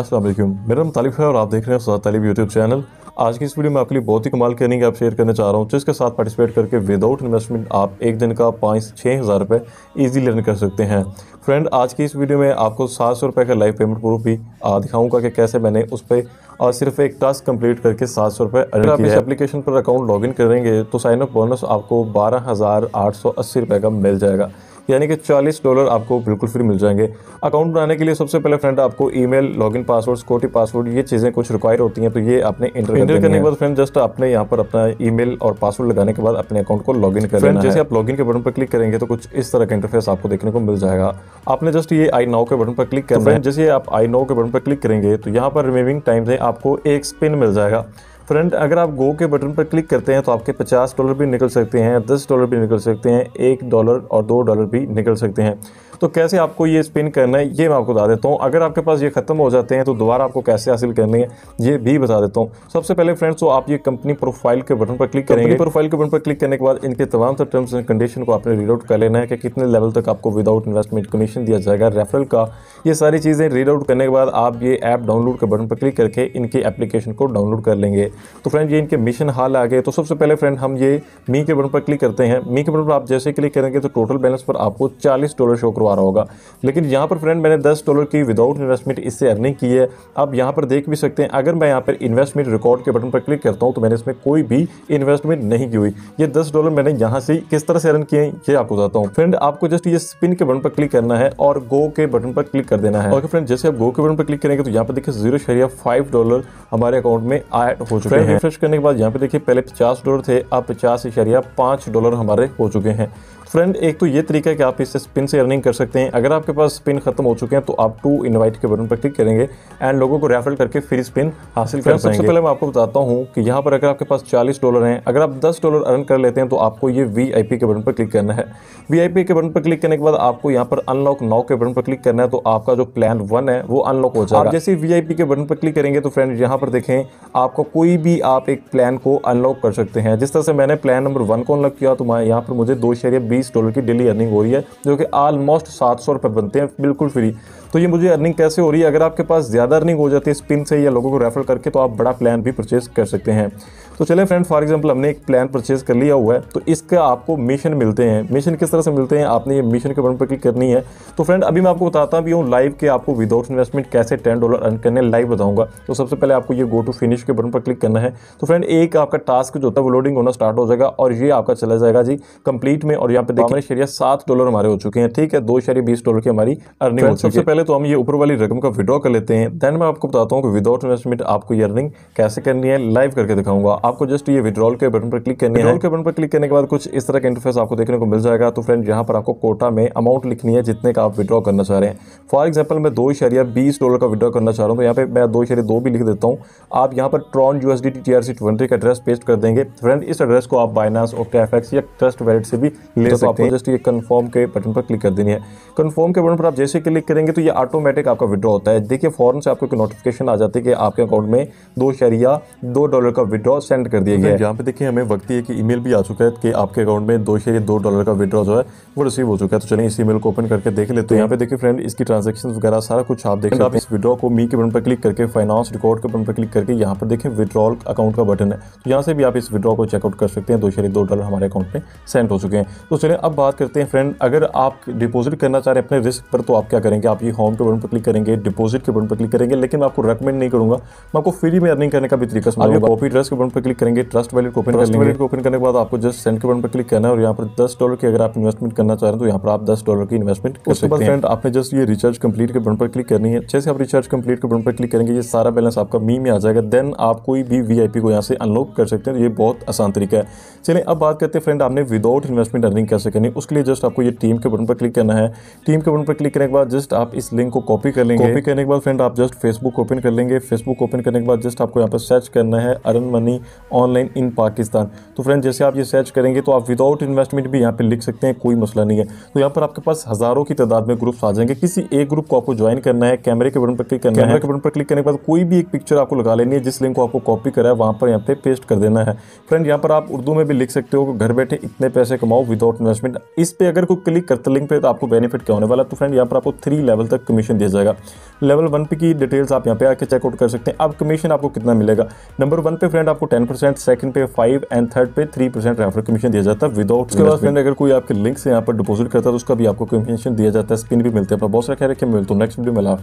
अस्सलाम वालेकुम, मेरा नाम तालिब है और आप देख रहे हैं उस्ताद तालिब यूट्यूब चैनल। आज की इस वीडियो में आपके लिए बहुत ही कमाल की अर्निंग ऐप शेयर करने चाह रहा हूँ, जिसके साथ पार्टिसिपेट करके विदाउट इन्वेस्टमेंट आप एक दिन का 5 से 6 हज़ार रुपये ईजिली अर्न कर सकते हैं। फ्रेंड, आज की इस वीडियो में आपको 700 रुपये का लाइव पेमेंट प्रूफ भी दिखाऊंगा कि कैसे मैंने उस पर सिर्फ एक टास्क कंप्लीट करके 700 रुपये अर्न किया। आप इस एप्लीकेशन पर अकाउंट लॉगिन करेंगे तो साइन अप बोनस आपको 12,880 रुपये का मिल जाएगा, यानी कि $40 आपको बिल्कुल फ्री मिल जाएंगे। अकाउंट बनाने के लिए सबसे पहले फ्रेंड आपको email, login password, security password, ये चीज़ें कुछ रिक्वायर होती हैं, तो ये आपने इंटर करने के बाद फ्रेंड जस्ट आपने यहाँ पर अपना ईमेल और पासवर्ड लगाने के बाद अपने अकाउंट को लॉगिन कर लेना है। जैसे आप लॉगिन के बटन पर क्लिक करेंगे तो कुछ इस तरह का इंटरफेस आपको देखने को मिल जाएगा। आपने जस्ट ये आई नाउ के बटन पर क्लिक करना है। जैसे आप आई नाउ के बटन पर क्लिक करेंगे तो यहाँ पर रिमेविंग टाइम से आपको एक स्पिन मिल जाएगा। फ्रेंड, अगर आप गो के बटन पर क्लिक करते हैं तो आपके $50 भी निकल सकते हैं, $10 भी निकल सकते हैं, $1 और $2 भी निकल सकते हैं। तो कैसे आपको ये स्पिन करना है ये मैं आपको बता देता हूँ। अगर आपके पास ये ख़त्म हो जाते हैं तो दोबारा आपको कैसे हासिल करनी है ये भी बता देता हूँ। सबसे पहले फ्रेंड्स तो आप ये कंपनी प्रोफाइल के बटन पर क्लिक करेंगे। प्रोफाइल के बटन पर क्लिक करने के बाद इनके तमाम टर्म्स एंड कंडीशन को आपने रीड आउट कर लेना है कि कितने लेवल तक आपको विदाउट इन्वेस्टमेंट कमीशन दिया जाएगा रेफरल का। ये सारी चीज़ें रीड आउट करने के बाद आप ये ऐप डाउनलोड के बटन पर क्लिक करके इनकी एप्लीकेशन को डाउनलोड कर लेंगे। तो फ्रेंड ये इनके मिशन हाल आ गए। तो सबसे पहले फ्रेंड हम ये मी के बटन पर क्लिक करते हैं। मी के बटन पर आप जैसे क्लिक करेंगे तो टोटल बैलेंस पर आपको $40 शो करवा रहा होगा, लेकिन यहाँ पर फ्रेंड मैंने $10 की विदाउट इन्वेस्टमेंट इससे अर्निंग की है। आप यहाँ पर देख भी सकते हैं, अगर मैं यहाँ पर इन्वेस्टमेंट रिकॉर्ड के बटन पर क्लिक करता हूँ तो मैंने इसमें कोई भी इन्वेस्टमेंट नहीं की हुई। ये $10 मैंने यहाँ से किस तरह से अर्न किए ये आपको बताता हूँ। फ्रेंड आपको जस्ट ये स्पिन के बटन पर क्लिक करना है और गो के बटन पर क्लिक कर देना है। ओके फ्रेंड, जैसे आप गो के बटन पर क्लिक करेंगे तो यहाँ पर देखिए $0.5 हमारे अकाउंट में ऐड हो चुके हैं। रिफ्रेश करने के बाद यहाँ पे देखिए पहले $50 थे, अब $50.5 हमारे हो चुके हैं। फ्रेंड एक तो ये तरीका है कि आप इससे स्पिन से अर्निंग कर सकते हैं। अगर आपके पास स्पिन खत्म हो चुके हैं तो आप टू इनवाइट के बटन पर क्लिक करेंगे एंड लोगों को रेफरल करके फ्री स्पिन हासिल कर सकते हैं। सबसे पहले मैं आपको बताता हूँ कि यहाँ पर अगर आपके पास $40 हैं, अगर आप $10 अर्न कर लेते हैं तो आपको ये VIP के बटन पर क्लिक करना है। VIP के बटन पर क्लिक करने के बाद आपको यहाँ पर अनलॉक नाउ के बटन पर क्लिक करना है, तो आपका जो प्लान 1 है वो अनलॉक हो जाएगा। आप जैसे VIP के बटन पर क्लिक करेंगे तो फ्रेंड यहाँ पर देखें आपको कोई भी आप एक प्लान को अनलॉक कर सकते हैं। जिस तरह से मैंने प्लान नंबर 1 को अनलॉक किया तो यहाँ पर मुझे $2.20 की डेली अर्निंग हो रही है, जो कि ऑलमोस्ट $700 बनते हैं बिल्कुल फ्री। तो ये मुझे अर्निंग कैसे हो रही है, अगर आपके पास ज़्यादा अर्निंग हो जाती है स्पिन से या लोगों को रेफर करके तो आप बड़ा प्लान भी परचेज़ कर सकते हैं। तो चले फ्रेंड, फॉर एग्जांपल हमने एक प्लान परचेज़ कर लिया हुआ है, तो इसका आपको मिशन मिलते हैं। मिशन किस तरह से मिलते हैं, आपने ये मिशन के बटन पर क्लिक करनी है। तो फ्रेंड अभी मैं आपको बताता भी हूँ लाइव के आपको विदाउट इन्वेस्टमेंट कैसे $10 अर्न करने लाइव बताऊँगा। तो सबसे पहले आपको ये गो टू फिनिश के बटन पर क्लिक करना है। तो फ्रेंड एक आपका टास्क जो होता है वो लोडिंग होना स्टार्ट हो जाएगा और ये आपका चला जाएगा जी कंप्लीट में। और यहाँ पे देखिए $7 हमारे हो चुके हैं, ठीक है, $2.20 की हमारी अर्निंग हो चुकी है। पहले तो हम ये ऊपर वाली रकम का विड्रॉ कर लेते हैं, देन मैं आपको बताता हूँ कि विदाउट इन्वेस्टमेंट आपको ये अर्निंग कैसे करनी है, लाइव करके दिखाऊंगा। आपको जस्ट ये विड्रॉल के बटन पर क्लिक करनी है। विड्रॉल के बटन पर क्लिक करने के बाद कुछ इस तरह का इंटरफेस आपको देखने को मिल जाएगा। तो फ्रेंड यहाँ पर आपको कोटा में अमाउंट लिखनी है जितने का आप विड्रॉ करना चाह रहे हैं। फॉर एग्जाम्पल मैं $2.20 का विड्रॉ करना चाह रहा हूँ, तो यहाँ पे मैं $2.02 भी लिख देता हूँ। आप यहाँ पर TRON USDT TRC20 का एड्रेस पेस्ट कर देंगे। फ्रेंड इस एड्रेस को आप Binance, OKFX या ट्रस्ट वैलेट से भी ले सकते हैं। जस्ट ये कन्फर्म के बटन पर क्लिक कर देनी है। कन्फर्म के बटन पर आप जैसे क्लिक करेंगे ये ऑटोमेटिक आपका विड्रॉ होता है। देखिए फौरन से आपको एक नोटिफिकेशन आ जाती है कि आपके अकाउंट में $2.02 का विड्रॉ सेंड कर दिया गया है। यहाँ पे देखिए हमें वक्त ये कि ईमेल भी आ चुका है कि आपके अकाउंट में $2.02 का विड्रॉ जो है वो रिसीव हो चुका है। तो चलिए इस ईमेल को ओपन करके देख लेते हैं। यहाँ पे देखिए फ्रेंड इसकी ट्रांजेक्शन वगैरह सारा कुछ आप देख सकते हैं। आप इस विड्रॉ को मी के बटन पर क्लिक करके फाइनेंस रिकॉर्ड के बटन पर क्लिक करके यहाँ पर देखिए विड्रॉल अकाउंट का बटन है, तो यहाँ से भी आप इस विड्रॉ को चेकआउट कर सकते हैं। $2.02 हमारे अकाउंट में सेंड हो चुके हैं। तो चलिए अब बात करते हैं फ्रेंड, अगर आप डिपॉजिट करना चाह रहे हैं अपने रिस्क पर तो आप क्या करेंगे, आप होम के बटन पर क्लिक करेंगे, डिपॉजिट के बटन पर क्लिक करेंगे, लेकिन मैं आपको रेकमेंड नहीं करूंगा, मैं आपको फ्री में अर्निंग करने का भी तरीका समझाऊंगा। कॉपी ट्रस्ट के बटन पर क्लिक करेंगे, ट्रस्ट वैलेट को ओपन कर लेंगे। ट्रस्ट वैलेट को ओपन करने के बाद आपको जस्ट सेंड के बटन पर क्लिक करना है और यहाँ पर $10 की अगर आप इन्वेस्टमेंट करना चाह रहे हैं तो यहाँ पर आप $10 की इन्वेस्टमेंट कर सकते हैं। उसके बाद फ्रेंड आपने जस्ट ये रिचार्ज कंप्लीट के बटन पर क्लिक करनी है। जैसे आप रिचार्ज कंप्लीट के बटन पर क्लिक करेंगे ये सारा बैलेंस आपका मी में आ जाएगा। देन आप कोई भी VIP को यहाँ से अनलॉक कर सकते हैं। ये बहुत आसान तरीका है। चलिए अब बात करते हैं फ्रेंड आपने विदाउट इन्वेस्टमेंट अर्निंग कैसे करनी है। उसके लिए जस्ट आपको ये टीम के बटन पर क्लिक करना है। टीम के बटन पर क्लिक करने के बाद जस्ट आप इस लिंक को कॉपी कर लेंगे। कॉपी करने के बाद फ्रेंड आप जस्ट फेसबुक ओपन कर लेंगे। फेसबुक ओपन करने के बाद जस्ट आपको यहाँ पर सर्च करना है earn money online in Pakistan. तो फ्रेंड जैसे आप ये सर्च करेंगे तो आप विदाउट इन्वेस्टमेंट भी यहाँ पे लिख सकते हैं, कोई मसला नहीं है। तो यहाँ पर आपके पास हज़ारों की तादाद में ग्रुप्स आ जाएंगे। किसी एक ग्रुप को आपको ज्वाइन करना है। कैमरे के बटन पर क्लिक करना है। कैमरे के बटन पर क्लिक करने के बाद कोई भी एक पिक्चर आपको लगा लेनी है। जिस लिंक को आपको कॉपी करा है वहाँ पर यहाँ पे पेस्ट कर देना है। फ्रेंड यहाँ पर आप उर्दू में भी लिख सकते हो कि घर बैठे इतने पैसे कमाओ विदाउट इन्वेस्टमेंट। इस पर अगर कोई क्लिक करता लिंक पर तो आपको बेनिफिट क्या होने वाला। तो फ्रेंड यहाँ पर आपको 3 लेवल तक तक कमीशन दिया जाएगा। लेवल वन पे की डिटेल्स आप यहाँ पे आके चेकआउट कर सकते हैं। अब कमीशन आपको कितना मिलेगा, नंबर वन पे फ्रेंड आपको 10%, सेकंड पे 5 एंड थर्ड पे 3% रेफर कमीशन दिया जाता है विदाउट। उसके बाद फ्रेंड अगर कोई आपके लिंक से यहाँ पर डिपॉजिट करता है तो उसका भी आपको कमीशन दिया जाता है, स्पिन भी मिलते हैं। अपना बहुत सारा ख्याल रखें, मिलते हैं नेक्स्ट वीडियो में।